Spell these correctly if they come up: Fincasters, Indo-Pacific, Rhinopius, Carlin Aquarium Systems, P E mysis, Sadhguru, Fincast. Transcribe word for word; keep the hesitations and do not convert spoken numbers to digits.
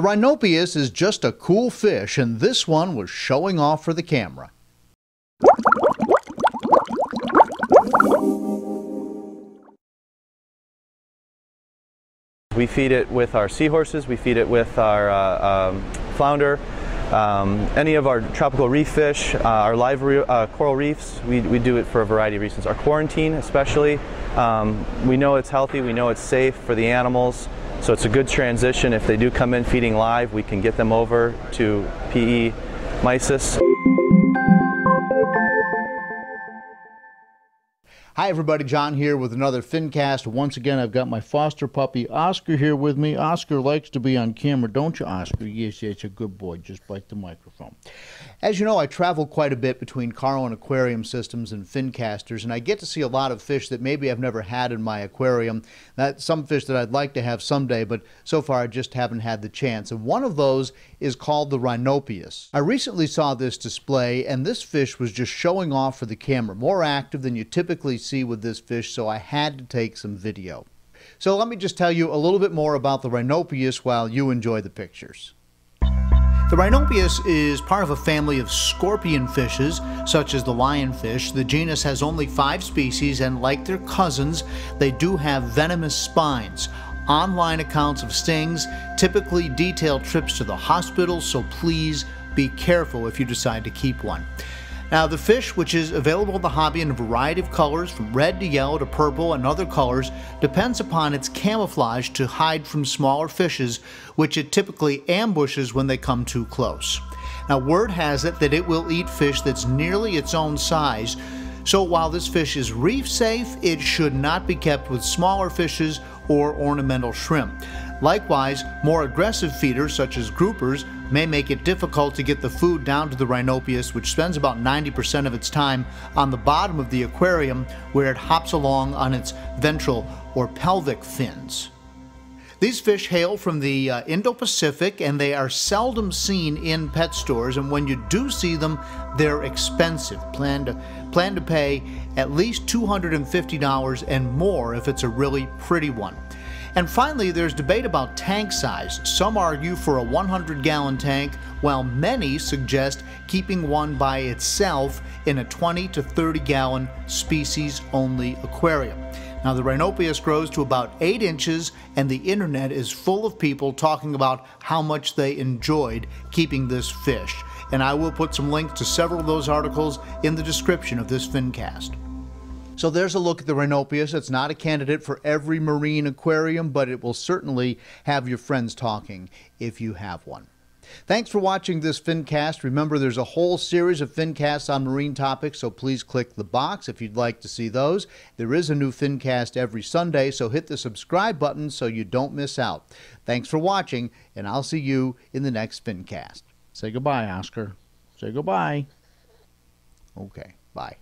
The Rhinopius is just a cool fish, and this one was showing off for the camera. We feed it with our seahorses, we feed it with our uh, um, flounder, um, any of our tropical reef fish, uh, our live re uh, coral reefs. We, we do it for a variety of reasons. Our quarantine especially, um, we know it's healthy, we know it's safe for the animals. So it's a good transition. If they do come in feeding live, we can get them over to P E mysis. Hi everybody, John here with another Fincast. Once again, I've got my foster puppy Oscar here with me. Oscar likes to be on camera, don't you, Oscar? Yes, yes, a good boy, just bite the microphone. As you know, I travel quite a bit between Carlin Aquarium Systems and Fincasters, and I get to see a lot of fish that maybe I've never had in my aquarium. That's some fish that I'd like to have someday, but so far I just haven't had the chance. And one of those is called the Rhinopius. I recently saw this display, and this fish was just showing off for the camera, more active than you typically see with this fish, so I had to take some video. So let me just tell you a little bit more about the Rhinopius while you enjoy the pictures. The Rhinopius is part of a family of scorpionfishes, such as the lionfish. The genus has only five species, and like their cousins, they do have venomous spines. Online accounts of stings typically detail trips to the hospital, so please be careful if you decide to keep one. Now, the fish, which is available in the hobby in a variety of colors, from red to yellow to purple and other colors, depends upon its camouflage to hide from smaller fishes, which it typically ambushes when they come too close. Now, word has it that it will eat fish that's nearly its own size, so while this fish is reef safe, it should not be kept with smaller fishes or ornamental shrimp. Likewise, more aggressive feeders, such as groupers, may make it difficult to get the food down to the Rhinopius, which spends about ninety percent of its time on the bottom of the aquarium, where it hops along on its ventral or pelvic fins. These fish hail from the uh, Indo-Pacific, and they are seldom seen in pet stores, and when you do see them, they're expensive. Plan to, plan to pay at least two hundred fifty dollars and more if it's a really pretty one. And finally, there's debate about tank size. Some argue for a one hundred gallon tank, while many suggest keeping one by itself in a twenty to thirty gallon species-only aquarium. Now, the Rhinopius grows to about eight inches, and the internet is full of people talking about how much they enjoyed keeping this fish. And I will put some links to several of those articles in the description of this Fincast. So there's a look at the Rhinopius. It's not a candidate for every marine aquarium, but it will certainly have your friends talking if you have one. Thanks for watching this Fincast. Remember, there's a whole series of Fincasts on marine topics, so please click the box if you'd like to see those. There is a new Fincast every Sunday, so hit the subscribe button so you don't miss out. Thanks for watching, and I'll see you in the next Fincast. Say goodbye, Oscar. Say goodbye. Okay, bye.